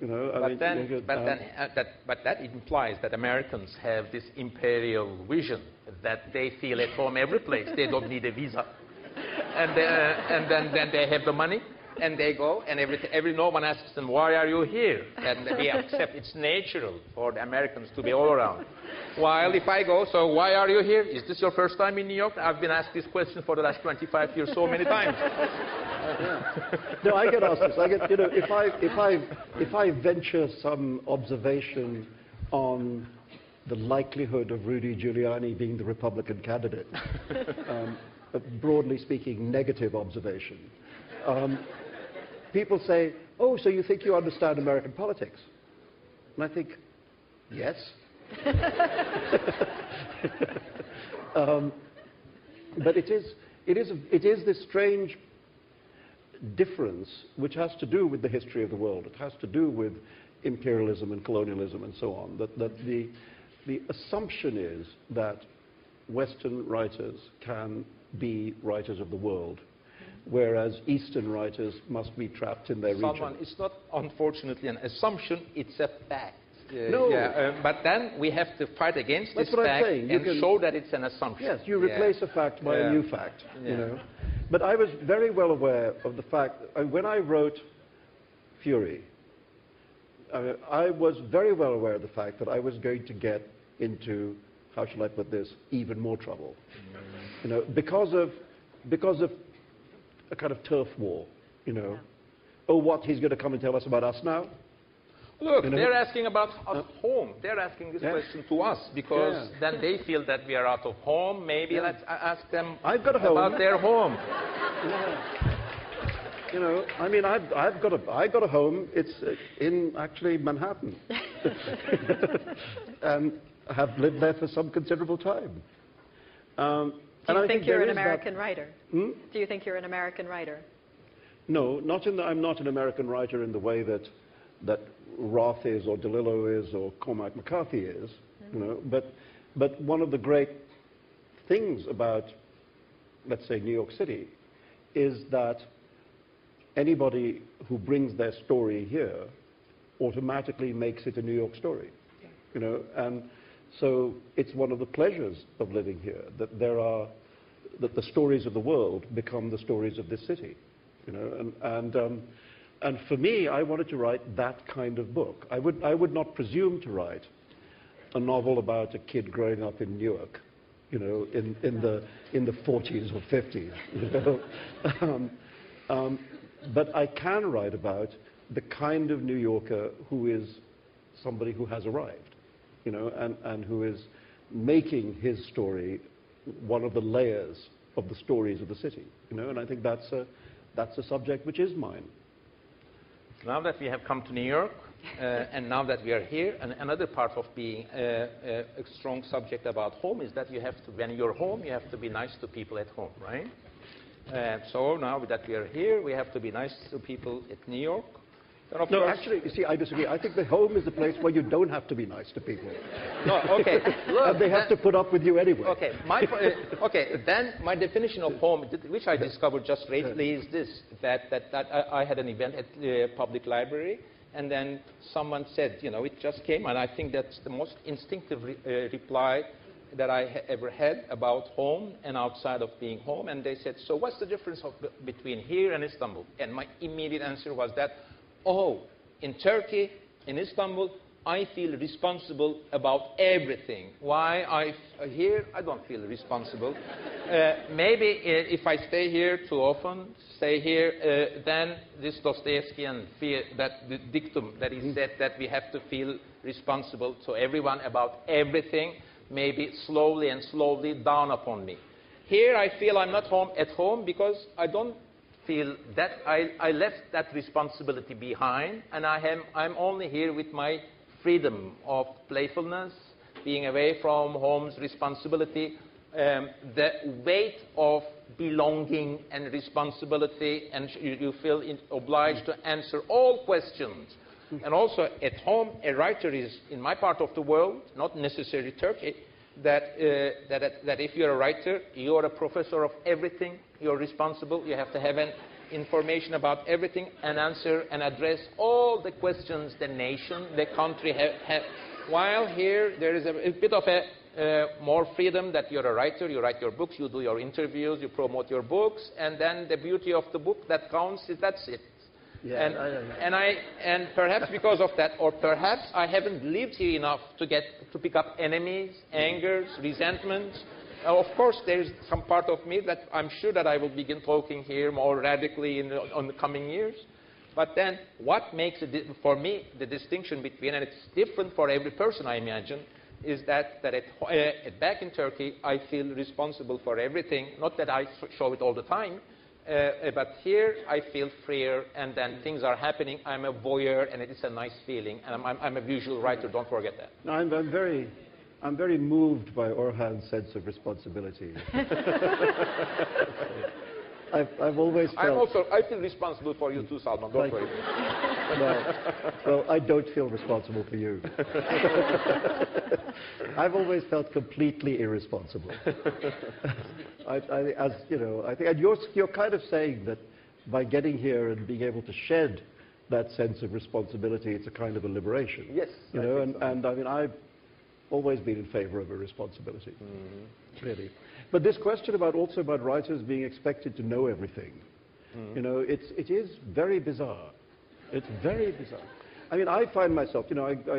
You know, I but, mean, then, could, but, um, then, uh, that, but that implies that Americans have this imperial vision that they feel at home every place. They don't need a visa. And, they, uh, and then, then they have the money, and they go, and every, every, no one asks them, why are you here? And they accept it's natural for the Americans to be all around. While if I go, so why are you here? Is this your first time in New York? I've been asked this question for the last twenty-five years so many times. No, I get asked this. I get, you know, if I, if I, if I venture some observation on the likelihood of Rudy Giuliani being the Republican candidate, um, broadly speaking, negative observation, um, people say, oh, so you think you understand American politics? And I think, yes. um, but it is, it, is a, it is this strange difference which has to do with the history of the world. It has to do with imperialism and colonialism and so on. That, that the, the assumption is that Western writers can be writers of the world, whereas Eastern writers must be trapped in their Someone, region. It's not, unfortunately, an assumption, it's a fact. Uh, no. Yeah, uh, but then we have to fight against That's this what fact I'm saying. You and can, show that it's an assumption. Yes, you replace yeah. a fact by yeah. a new fact. Yeah. You know? But I was very well aware of the fact, that when I wrote Fury, uh, I was very well aware of the fact that I was going to get into, how shall I put this, even more trouble. Mm-hmm. You know, because of, because of a kind of turf war, you know. Yeah. Oh, what, he's going to come and tell us about us now? Look, you know, they're asking about us uh, home. They're asking this yeah. question to us because yeah. then they feel that we are out of home. Maybe yeah. let's ask them I've got a home. about their home. Yeah. You know, I mean, I've, I've, got a, I've got a home. It's in, actually, Manhattan. And I have lived there for some considerable time. Um, Do you think, think you're an American that... writer? Hmm? Do you think you're an American writer? No, not in the, I'm not an American writer in the way that, that Roth is, or DeLillo is, or Cormac McCarthy is. Mm-hmm. You know, but, but one of the great things about, let's say, New York City is that anybody who brings their story here automatically makes it a New York story. Yeah. You know, and so it's one of the pleasures of living here that there are, that the stories of the world become the stories of this city, you know, and, and, um, and for me, I wanted to write that kind of book. I would, I would not presume to write a novel about a kid growing up in Newark, you know, in, in, the, in the forties or fifties, you know. um, um, but I can write about the kind of New Yorker who is somebody who has arrived. You know, and, and who is making his story one of the layers of the stories of the city, you know, and I think that's a, that's a subject which is mine. Now that we have come to New York, uh, and now that we are here, and another part of being uh, uh, a strong subject about home is that you have to, when you're home, you have to be nice to people at home, right? Uh, so now that we are here, we have to be nice to people at New York. No, actually, you see, I disagree. I think the home is the place where you don't have to be nice to people. No, okay. Look, and they have to put up with you anyway. Okay, my, uh, okay. Then my definition of home, which I discovered just lately, is this, that, that, that I, I had an event at the public library, and then someone said, you know, it just came, and I think that's the most instinctive re uh, reply that I ha ever had about home and outside of being home, and they said, so what's the difference of, between here and Istanbul? And my immediate answer was that, oh, in Turkey, in Istanbul, I feel responsible about everything. Why I f here, I don't feel responsible. Uh, maybe uh, if I stay here too often, stay here, uh, then this Dostoevskian fear, that the dictum that he said that we have to feel responsible to everyone about everything, maybe slowly and slowly down upon me. Here I feel I'm not home at home because I don't feel that I, I left that responsibility behind, and I am, I'm only here with my freedom of playfulness, being away from home's responsibility, um, the weight of belonging and responsibility, and you, you feel in, obliged to answer all questions. And also at home, a writer is, in my part of the world, not necessarily Turkey, that, uh, that, that, that if you're a writer, you're a professor of everything, you're responsible, you have to have an information about everything and answer and address all the questions the nation, the country have. have. While here, there is a, a bit of a Uh, more freedom that you're a writer, you write your books, you do your interviews, you promote your books, and then the beauty of the book that counts is that's it. Yeah, and, I, I, and, I, and perhaps because of that, or perhaps I haven't lived here enough to, get, to pick up enemies, angers, resentments. Uh, of course, there's some part of me that I'm sure that I will begin talking here more radically in the, on the coming years. But then what makes, it, for me, the distinction between, and it's different for every person, I imagine, is that, that at, uh, back in Turkey, I feel responsible for everything. Not that I show it all the time, uh, but here I feel freer, and then things are happening. I'm a voyeur, and it's a nice feeling. And I'm, I'm, I'm a visual writer, don't forget that. No, I'm, I'm, very, I'm very moved by Orhan's sense of responsibility. I've, I've always felt... I'm also, I feel responsible for you too, Salman, don't worry. No. Well, I don't feel responsible for you. I've always felt completely irresponsible. I, I, as, you know, I think, and you're, you're kind of saying that by getting here and being able to shed that sense of responsibility, it's a kind of a liberation. Yes. You know, I think and, so. and I mean, I've always been in favor of irresponsibility, mm-hmm. really. But this question about also about writers being expected to know everything, mm-hmm. you know, it's, it is very bizarre. It's very bizarre. I mean, I find myself, you know, I, I,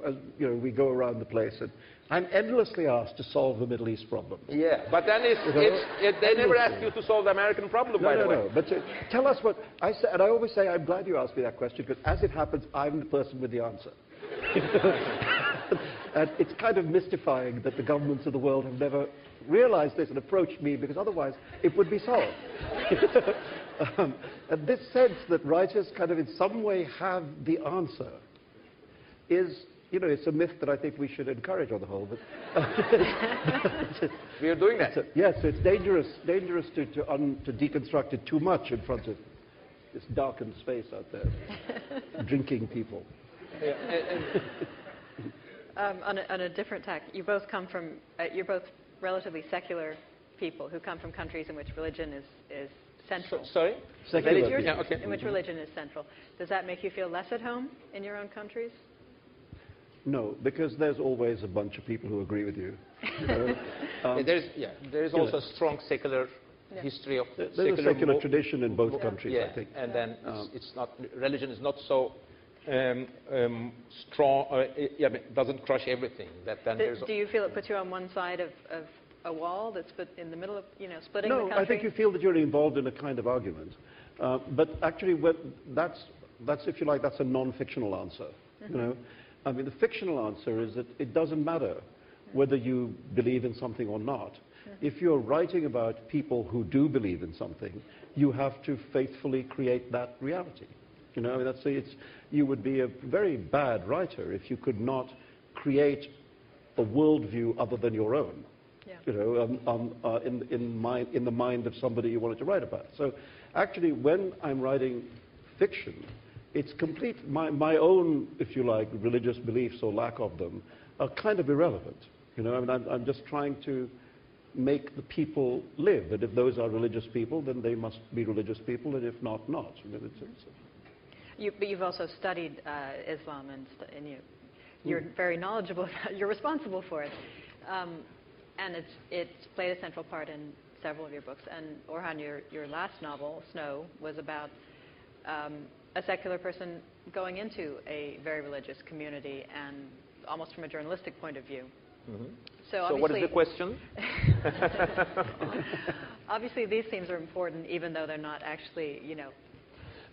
uh, you know, we go around the place and I'm endlessly asked to solve the Middle East problem. Yeah, but then it's, you know, it's, it, they never ask you to solve the American problem, no, by no, the way. No, no, but uh, tell us what, I say, and I always say, I'm glad you asked me that question, because as it happens, I'm the person with the answer. And it's kind of mystifying that the governments of the world have never realized this and approached me, because otherwise it would be solved. Um, and this sense that writers kind of in some way have the answer is, you know, it's a myth that I think we should encourage on the whole. But we are doing that. Yes, yeah, so it's dangerous, dangerous to, to, un, to deconstruct it too much in front of this darkened space out there, drinking people. Yeah, and, and um, on, a, on a different tack, you both come from, uh, you're both relatively secular people who come from countries in which religion is, is central. So, sorry? Secular. Yours, yeah, okay. In which religion is central. Does that make you feel less at home in your own countries? No, because there's always a bunch of people who agree with you. You know? um, yeah, there's yeah, there's also a strong secular yeah. history of the There's secular a secular tradition in both yeah. countries, yeah. I think. And then um, it's, it's not, religion is not so um, um, strong, uh, it, yeah, it doesn't crush everything. That then do, do you feel it puts you on one side of, of a wall that's put in the middle of, you know, splitting no, the country? No, I think you feel that you're involved in a kind of argument. Uh, but actually, what, that's, that's, if you like, that's a non-fictional answer, mm-hmm. you know. I mean, the fictional answer is that it doesn't matter whether you believe in something or not. Mm-hmm. If you're writing about people who do believe in something, you have to faithfully create that reality. You know, I mean, that's, it's, you would be a very bad writer if you could not create a worldview other than your own. You know, um, um, uh, in, in, my, in the mind of somebody you wanted to write about. So actually, when I'm writing fiction, it's complete, my, my own, if you like, religious beliefs or lack of them are kind of irrelevant. You know, I mean, I'm, I'm just trying to make the people live. And if those are religious people, then they must be religious people, and if not, not. You know, it's, it's you, but you've also studied uh, Islam, and, st and you, you're mm. very knowledgeable about it. You're responsible for it. Um, And it's, it's played a central part in several of your books. And Orhan, your, your last novel, Snow, was about um, a secular person going into a very religious community, and almost from a journalistic point of view. Mm-hmm. So, so what is the question? Obviously, these themes are important, even though they're not actually, you know,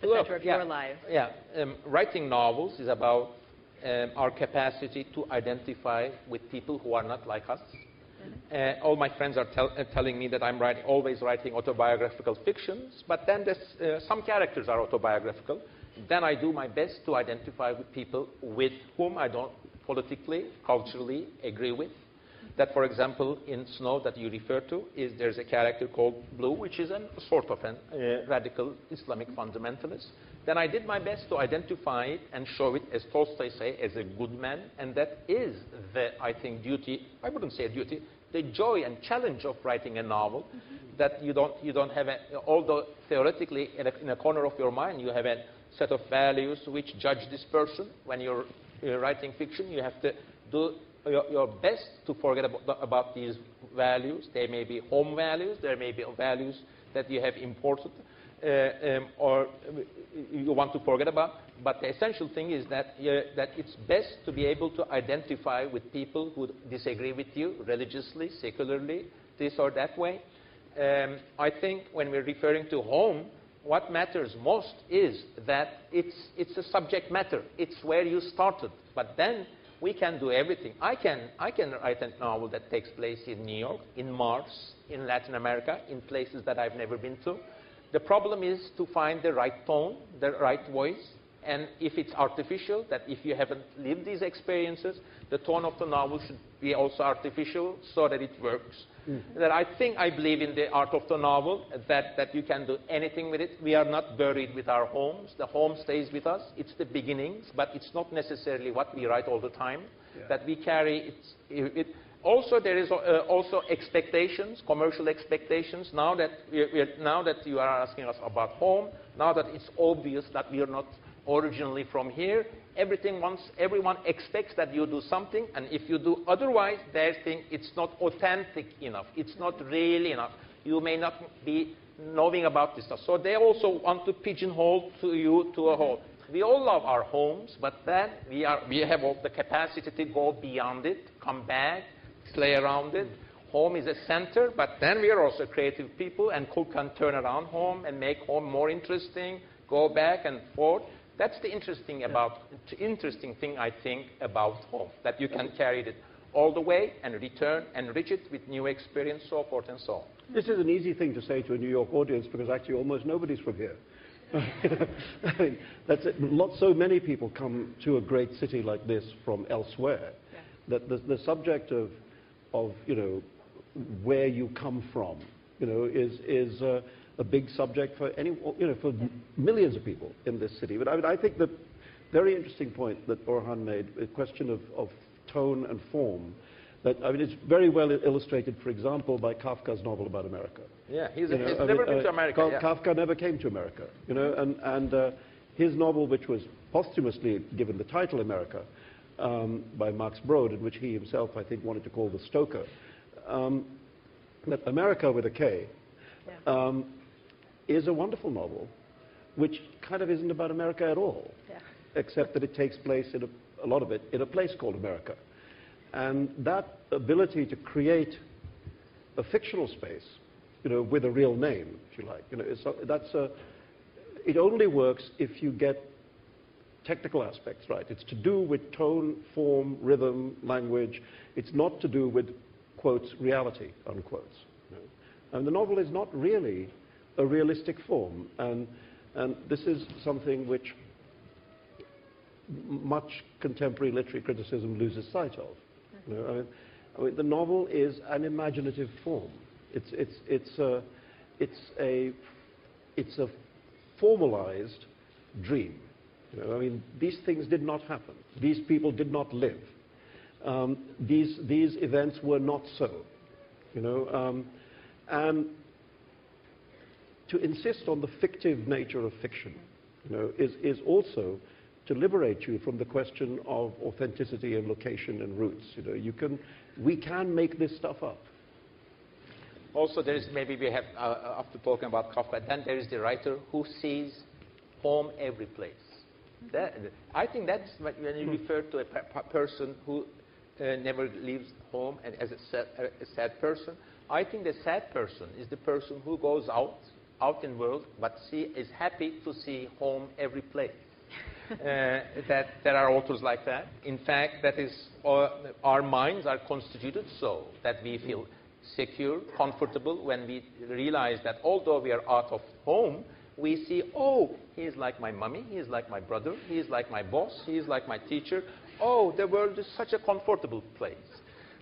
the Look, center of yeah, your life. Yeah, um, writing novels is about um, our capacity to identify with people who are not like us. Uh, all my friends are tel uh, telling me that I'm write always writing autobiographical fictions, but then uh, some characters are autobiographical. Then I do my best to identify with people with whom I don't politically, culturally agree with. that, for example, in Snow that you refer to, is there's a character called Blue, which is a sort of a uh, radical Islamic fundamentalist. Then I did my best to identify it and show it, as Tolstoy say, as a good man. And that is the, I think, duty, I wouldn't say duty, the joy and challenge of writing a novel, mm-hmm. that you don't, you don't have, a, although theoretically in a, in a corner of your mind you have a set of values which judge this person. When you're, you're writing fiction, you have to do your, your best to forget about, about these values. They may be home values, there may be values that you have imported uh, um, or you want to forget about. But the essential thing is that, uh, that it's best to be able to identify with people who disagree with you religiously, secularly, this or that way. Um, I think when we're referring to home, what matters most is that it's, it's a subject matter. It's where you started. But then we can do everything. I can, I can write a novel that takes place in New York, in Mars, in Latin America, in places that I've never been to. The problem is to find the right tone, the right voice. And if it's artificial, that if you haven't lived these experiences, the tone of the novel should be also artificial so that it works. Mm-hmm. That I think I believe in the art of the novel, that, that you can do anything with it. We are not buried with our homes. The home stays with us. It's the beginnings, but it's not necessarily what we write all the time. Yeah. That we carry it, it. Also, there is uh, also expectations, commercial expectations. Now that, we're, we're, now that you are asking us about home, now that it's obvious that we are not originally from here, everything wants, everyone expects that you do something, and if you do otherwise, they think it's not authentic enough, it's not real enough, you may not be knowing about this stuff. So they also want to pigeonhole to you to a whole. We all love our homes, but then we, are, we have all the capacity to go beyond it, come back, play around it. Home is a center, but then we are also creative people, and who can turn around home and make home more interesting, go back and forth. That's the interesting, about, interesting thing, I think, about home, that you can carry it all the way and return, enrich it with new experience, so forth and so on. This is an easy thing to say to a New York audience, because actually almost nobody's from here. I mean, that's it. Not so many people come to a great city like this from elsewhere. Yeah. That the, the subject of, of, you know, where you come from, you know, is, is uh, a big subject for any, you know, for millions of people in this city. But I, mean, I think the very interesting point that Orhan made, the question of, of tone and form, that, I mean, it's very well illustrated, for example, by Kafka's novel about America. Yeah, he's, you know, he's never mean, been uh, to America. Yeah. Kafka never came to America, you know, and, and uh, his novel, which was posthumously given the title America um, by Max Brod, in which he himself, I think, wanted to call the Stoker, um, that America with a K, yeah. um, is a wonderful novel, which kind of isn't about America at all, yeah. except that it takes place, in a, a lot of it, in a place called America. And that ability to create a fictional space, you know, with a real name, if you like, you know, it's, that's a, it only works if you get technical aspects right. It's to do with tone, form, rhythm, language. It's not to do with, quotes, reality, unquotes. No. And the novel is not really a realistic form, and, and this is something which much contemporary literary criticism loses sight of. You know, I mean, I mean, the novel is an imaginative form. It's, it's, it's, a, it's, a, it's a formalized dream. You know, I mean, these things did not happen. These people did not live. Um, these, these events were not so. You know, um, and to insist on the fictive nature of fiction, you know, is, is also to liberate you from the question of authenticity and location and roots. You know, you can, we can make this stuff up. Also, there is, maybe we have, uh, after talking about Kafka, then there is the writer who sees home every place. That, I think that's when you refer to a pe person who uh, never leaves home and as a sad, a sad person. I think the sad person is the person who goes out out in the world, but she is happy to see home every place. uh, that there are authors like that. In fact, that is, uh, our minds are constituted so that we feel secure, comfortable when we realize that although we are out of home, we see, oh, he is like my mommy, he is like my brother, he is like my boss, he is like my teacher. Oh, the world is such a comfortable place.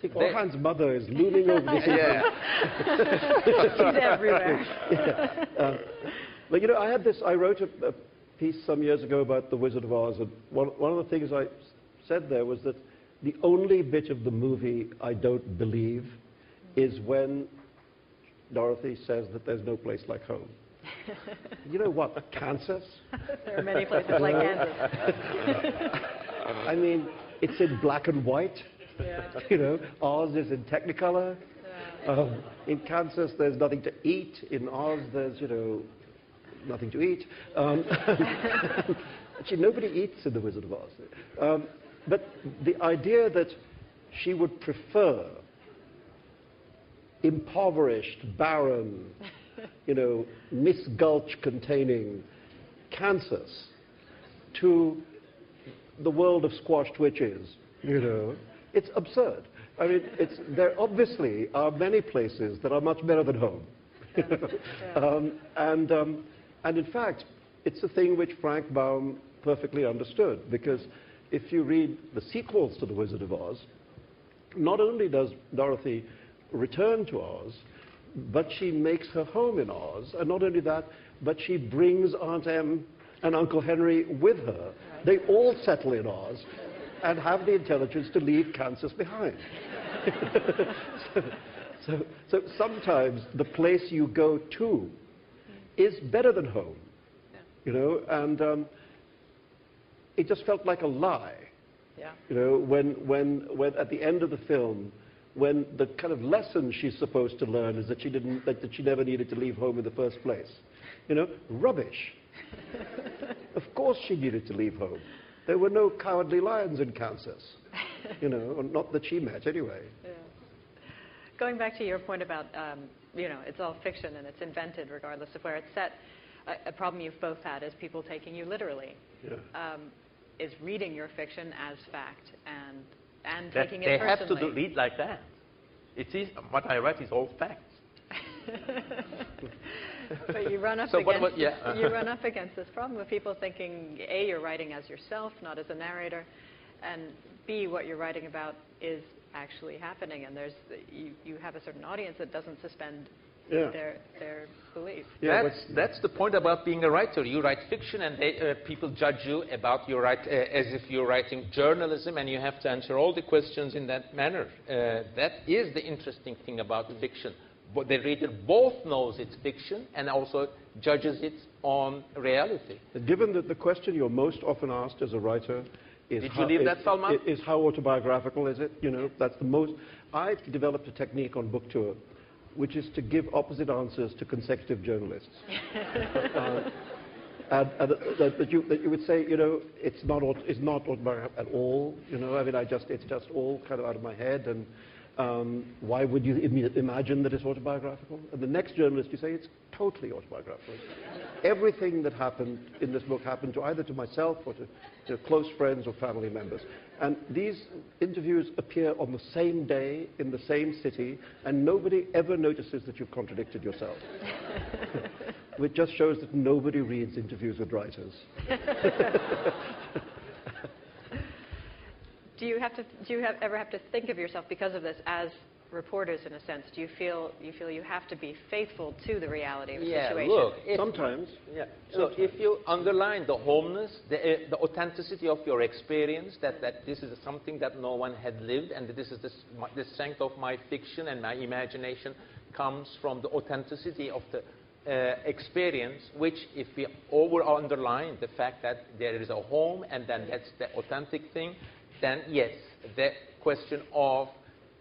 They, Orhan's mother is looming over this evening. Yeah. She's everywhere. Yeah. Uh, but, you know, I had this, I wrote a, a piece some years ago about The Wizard of Oz, and one, one of the things I said there was that the only bit of the movie I don't believe is when Dorothy says that there's no place like home. You know what? Kansas? There are many places like Kansas. I mean, it's in black and white. Yeah. You know, Oz is in Technicolor. Yeah. Um, in Kansas, there's nothing to eat. In Oz, there's, you know, nothing to eat. Um, actually, nobody eats in The Wizard of Oz. Um, but the idea that she would prefer impoverished, barren, you know, Miss Gulch-containing Kansas to the world of squashed witches, you know, it's absurd. I mean, it's, there obviously are many places that are much better than home. You know? Yeah. um, and, um, and in fact, it's a thing which Frank Baum perfectly understood, because if you read the sequels to The Wizard of Oz, not only does Dorothy return to Oz, but she makes her home in Oz, and not only that, but she brings Aunt Em and Uncle Henry with her. They all settle in Oz and have the intelligence to leave Kansas behind. so, so, so sometimes the place you go to is better than home, you know, and um, it just felt like a lie, yeah. You know, when, when, when at the end of the film, when the kind of lesson she's supposed to learn is that she didn't, that, that she never needed to leave home in the first place. You know, rubbish. Of course she needed to leave home. There were no cowardly lions in Kansas. You know, not that she met anyway. Yeah. Going back to your point about, um, you know, it's all fiction and it's invented regardless of where it's set, a, a problem you've both had is people taking you literally. Yeah. Um, is reading your fiction as fact and And that taking it they personally. Have to read like that. It is what I write is all facts. But you run up so against what, what, yeah. you run up against this problem of people thinking A, you're writing as yourself, not as a narrator, and B, what you're writing about is actually happening, and there's you you have a certain audience that doesn't suspend yeah. their their belief. Yeah, that's that's the point about being a writer. You write fiction, and they, uh, people judge you about your write uh, as if you're writing journalism, and you have to answer all the questions in that manner. Uh, that is the interesting thing about fiction. But the reader both knows it's fiction and also judges it on reality. Given that the question you're most often asked as a writer is, did you leave that, Salman? Is how autobiographical is it? You know, that's the most. I developed a technique on book tour, which is to give opposite answers to consecutive journalists. uh, and, and uh, that, that, you, that you would say, you know, it's not, it's not at all, you know, I mean, I just, it's just all kind of out of my head, and um, why would you imagine that it's autobiographical? And the next journalist, you say, it's totally autobiographical. Everything that happened in this book happened to either to myself or to, to close friends or family members. And these interviews appear on the same day, in the same city, and nobody ever notices that you've contradicted yourself. Which just shows that nobody reads interviews with writers. Do you have to, do you have, ever have to think of yourself because of this as reporters, in a sense? Do you feel you feel you have to be faithful to the reality of the yeah, situation? Look, if, sometimes, yeah, look, sometimes. If you underline the homeness, the, uh, the authenticity of your experience, that, that this is something that no one had lived, and that this is the, the strength of my fiction and my imagination comes from the authenticity of the uh, experience, which if we over-underline the fact that there is a home and then that's the authentic thing, then yes, the question of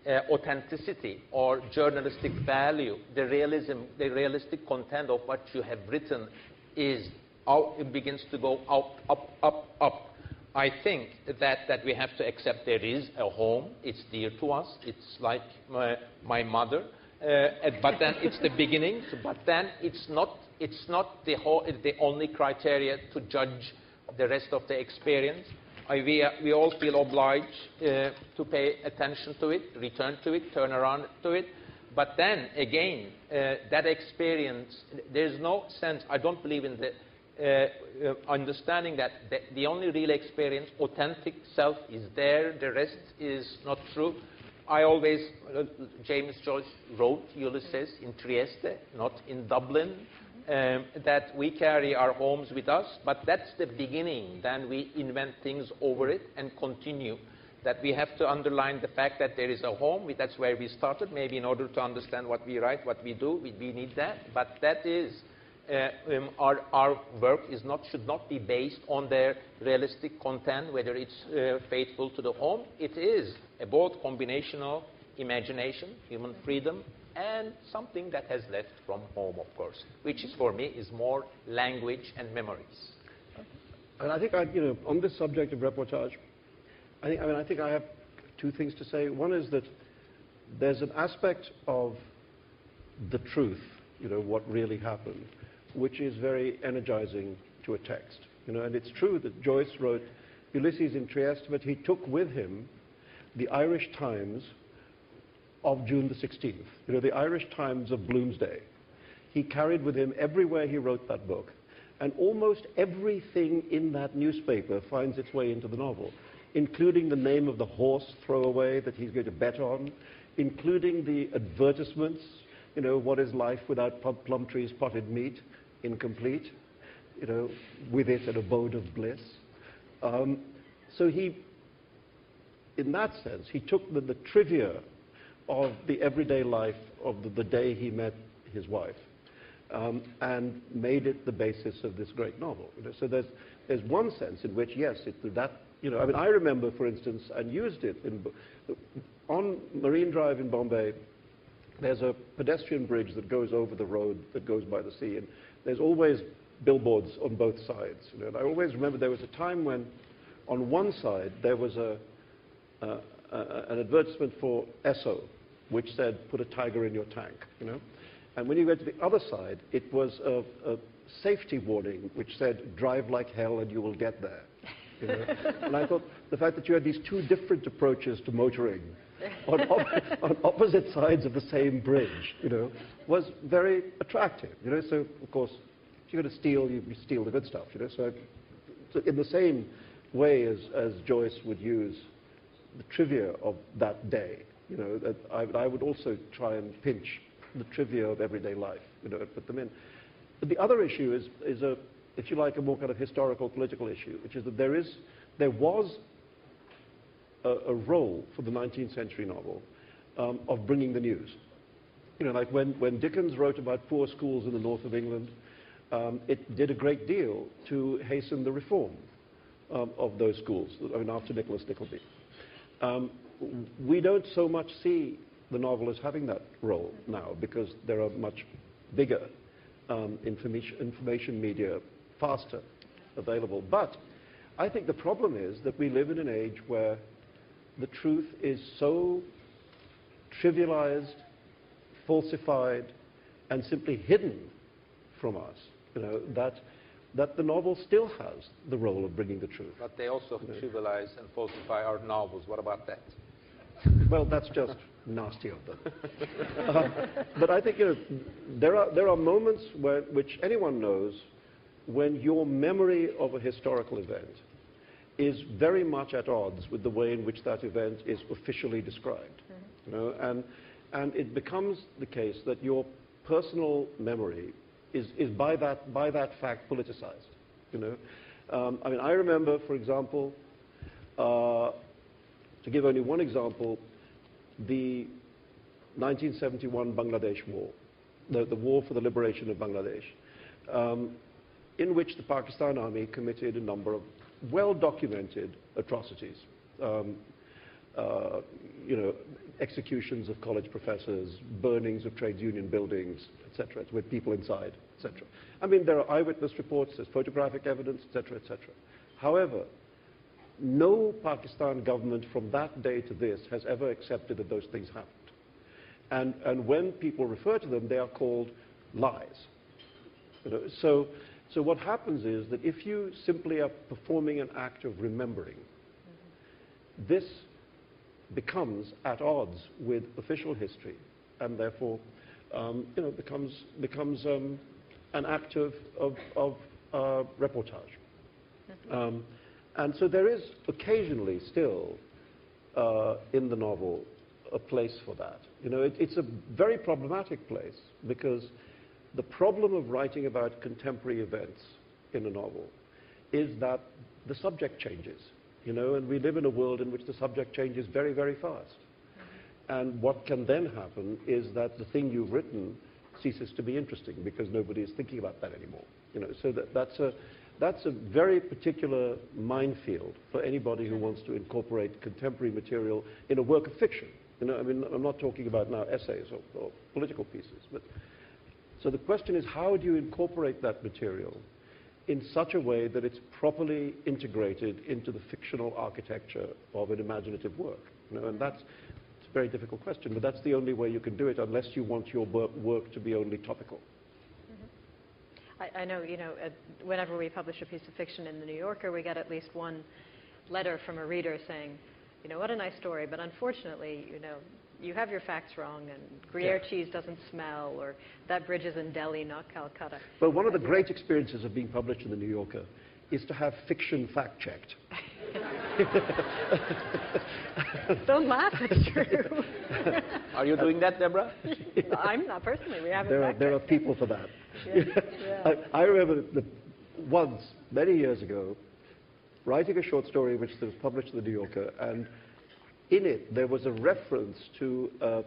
Uh, authenticity or journalistic value, the realism, the realistic content of what you have written is out, it begins to go up, up, up, up. I think that, that we have to accept there is a home, it's dear to us, it's like my, my mother, uh, but then it's the beginning, but then it's not, it's not the, whole, the only criteria to judge the rest of the experience. I, we, uh, we all feel obliged uh, to pay attention to it, return to it, turn around to it. But then, again, uh, that experience, there's no sense, I don't believe in the uh, uh, understanding that the, the only real experience, authentic self is there, the rest is not true. I always, uh, James Joyce wrote Ulysses in Trieste, not in Dublin, um, that we carry our homes with us, but that's the beginning. Then we invent things over it and continue. That we have to underline the fact that there is a home, that's where we started. Maybe in order to understand what we write, what we do, we, we need that. But that is, uh, um, our, our work is not, should not be based on their realistic content, whether it's uh, faithful to the home. It is about combinational imagination, human freedom, and something that has left from home, of course, which is, for me, is more language and memories. And I think, I, you know, on this subject of reportage, I, think, I mean, I think I have two things to say. One is that there's an aspect of the truth, you know, what really happened, which is very energizing to a text, you know. And it's true that Joyce wrote Ulysses in Trieste, but he took with him the Irish Times of June the sixteenth, you know, the Irish Times of Bloomsday. He carried with him everywhere he wrote that book, and almost everything in that newspaper finds its way into the novel, including the name of the horse throwaway that he's going to bet on, including the advertisements, you know, what is life without plum trees, potted meat, incomplete, you know, with it an abode of bliss. Um, so he, in that sense, he took the, the trivia of the everyday life of the, the day he met his wife, um, and made it the basis of this great novel. You know, so there's, there's one sense in which, yes, it, that, you know, I mean, I remember, for instance, and used it in, on Marine Drive in Bombay, there's a pedestrian bridge that goes over the road that goes by the sea, and there's always billboards on both sides. You know, and I always remember there was a time when on one side there was a, uh, uh, an advertisement for Esso, which said, put a tiger in your tank, you know. And when you went to the other side, it was a, a safety warning which said, drive like hell and you will get there. You know? And I thought the fact that you had these two different approaches to motoring on, op on opposite sides of the same bridge, you know, was very attractive. You know, so of course, if you're going to steal, you steal the good stuff. You know, so, so in the same way as, as Joyce would use the trivia of that day, you know, that I, I would also try and pinch the trivia of everyday life, you know, and put them in. But the other issue is, is a, if you like, a more kind of historical political issue, which is that there is, there was a, a role for the nineteenth century novel um, of bringing the news. You know, like when, when Dickens wrote about poor schools in the north of England, um, it did a great deal to hasten the reform um, of those schools, I mean, after Nicholas Nickleby. Um, we don't so much see the novel as having that role now, because there are much bigger um, information, information media, faster available. But I think the problem is that we live in an age where the truth is so trivialized, falsified, and simply hidden from us, you know, that, that the novel still has the role of bringing the truth. But they also you know. trivialize and falsify our novels. What about that? Well, that's just nasty of them. uh, but I think, you know, there are, there are moments where, which anyone knows, when your memory of a historical event is very much at odds with the way in which that event is officially described. Mm-hmm. You know, and, and it becomes the case that your personal memory is, is by, that, by that fact politicized. You know? um, I mean, I remember, for example, uh, to give only one example, the nineteen seventy-one Bangladesh War, the, the war for the liberation of Bangladesh, um, in which the Pakistan army committed a number of well-documented atrocities, um, uh, you know, executions of college professors, burnings of trades union buildings, et cetera, with people inside, et cetera. I mean, there are eyewitness reports, there's photographic evidence, et cetera, et cetera. However, no Pakistan government from that day to this has ever accepted that those things happened. And, and when people refer to them, they are called lies. You know, so, so what happens is that if you simply are performing an act of remembering, mm-hmm. this becomes at odds with official history, and therefore, um, you know, becomes, becomes um, an act of, of, of uh, reportage. Mm-hmm. um, And so there is occasionally still uh, in the novel uh, a place for that. You know, it, it's a very problematic place, because the problem of writing about contemporary events in a novel is that the subject changes, you know, and we live in a world in which the subject changes very, very fast. And what can then happen is that the thing you've written ceases to be interesting because nobody is thinking about that anymore. You know, so that, that's a, that's a very particular minefield for anybody who wants to incorporate contemporary material in a work of fiction. You know, I mean, I'm not talking about now essays or, or political pieces, but so the question is, how do you incorporate that material in such a way that it's properly integrated into the fictional architecture of an imaginative work? You know, and that's it's a very difficult question, but that's the only way you can do it, unless you want your work to be only topical. I, I know, you know, uh, whenever we publish a piece of fiction in the New Yorker, we get at least one letter from a reader saying, you know, what a nice story, but unfortunately, you know, you have your facts wrong, and Gruyere yeah. cheese doesn't smell, or that bridge is in Delhi, not Calcutta. Well, one of the great experiences of being published in the New Yorker is to have fiction fact-checked. Don't laugh, it's true. Are you doing that, Deborah? Well, I'm not personally. We haven't. There are, there are people for that. Yeah. Yeah. I, I remember the, once, many years ago, writing a short story which was published in the New Yorker, and in it there was a reference to a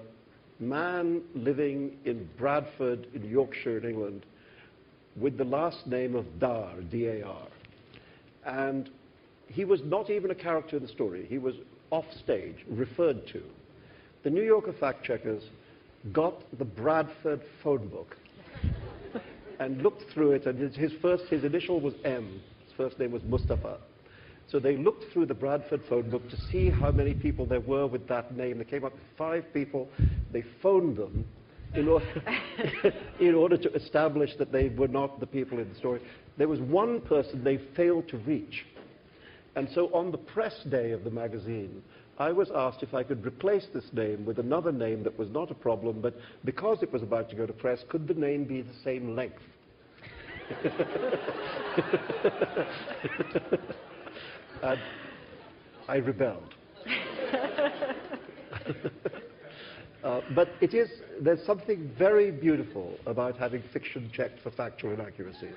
man living in Bradford, in Yorkshire, in England, with the last name of Dar, D A R. And he was not even a character in the story. He was off stage, referred to. The New Yorker fact-checkers got the Bradford phone book and looked through it, and his, his, first, his initial was M. His first name was Mustafa. So they looked through the Bradford phone book to see how many people there were with that name. They came up with five people. They phoned them in order, in order to establish that they were not the people in the story. There was one person they failed to reach. And so on the press day of the magazine, I was asked if I could replace this name with another name that was not a problem, but because it was about to go to press, could the name be the same length? And I rebelled. uh, but it is, there's something very beautiful about having fiction checked for factual inaccuracies.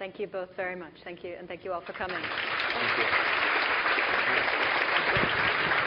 Thank you both very much. Thank you, and thank you all for coming. Thank you.